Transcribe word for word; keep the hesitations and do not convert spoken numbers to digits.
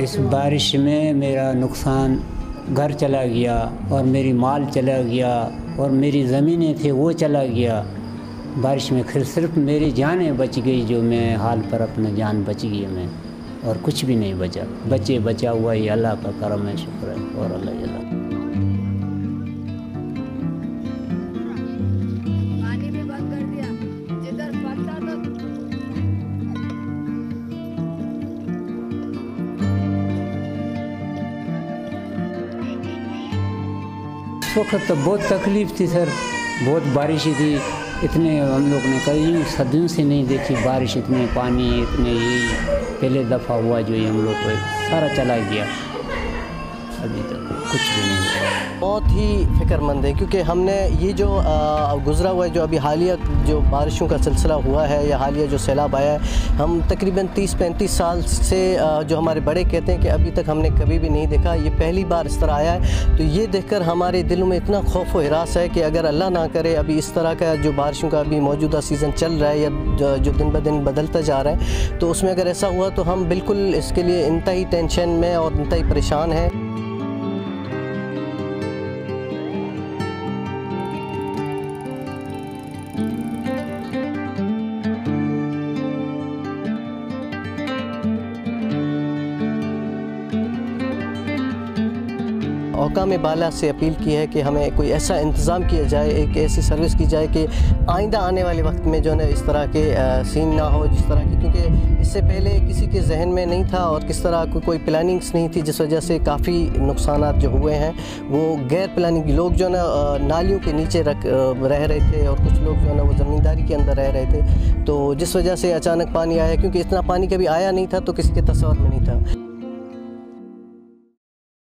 इस बारिश में मेरा नुकसान, घर चला गया और मेरी माल चला गया और मेरी ज़मीनें थी वो चला गया बारिश में। फिर सिर्फ मेरी जानें बच गई, जो मैं हाल पर अपना जान बच गई मैं, और कुछ भी नहीं बचा। बचे बचा हुआ ये अल्लाह का करम है, शुक्र है। और अल्लाह अल्लाह वक्त तो बहुत तकलीफ़ थी सर, बहुत बारिश थी। इतने हम लोग ने कई सदियों से नहीं देखी बारिश, इतने पानी, इतने ही पहले दफ़ा हुआ जो ये हम लोग को सारा चला गया। अभी तक कुछ भी नहीं। बहुत ही फिक्रमंद है क्योंकि हमने ये जो गुज़रा हुआ है, जो अभी हालिया जो बारिशों का सिलसिला हुआ है या हालिया जो सैलाब आया है, हम तकरीबन तीस पैंतीस साल से आ, जो हमारे बड़े कहते हैं कि अभी तक हमने कभी भी नहीं देखा, ये पहली बार इस तरह आया है। तो ये देखकर हमारे दिलों में इतना खौफ व हिरास है कि अगर अल्लाह ना करे अभी इस तरह का जो बारिशों का अभी मौजूदा सीज़न चल रहा है या जो दिन ब दिन बदलता जा रहा है, तो उसमें अगर ऐसा हुआ तो हम बिल्कुल इसके लिए इंतहाई टेंशन में और इंतहाई परेशान हैं। औकाम बाला से अपील की है कि हमें कोई ऐसा इंतज़ाम किया जाए, एक ऐसी सर्विस की जाए कि आइंदा आने वाले वक्त में जो है इस तरह के सीन ना हो, जिस तरह की, क्योंकि इससे पहले किसी के जहन में नहीं था और किस तरह को कोई प्लानिंग्स नहीं थी, जिस वजह से काफ़ी नुकसान जो हुए हैं वो गैर प्लानिंग। लोग जो है ना नालियों के नीचे रख रह रहे थे और कुछ लोग जो है ना वो ज़मींदारी के अंदर रह रहे थे, तो जिस वजह से अचानक पानी आया, क्योंकि इतना पानी कभी आया नहीं था तो किसी के तस्वर में नहीं था।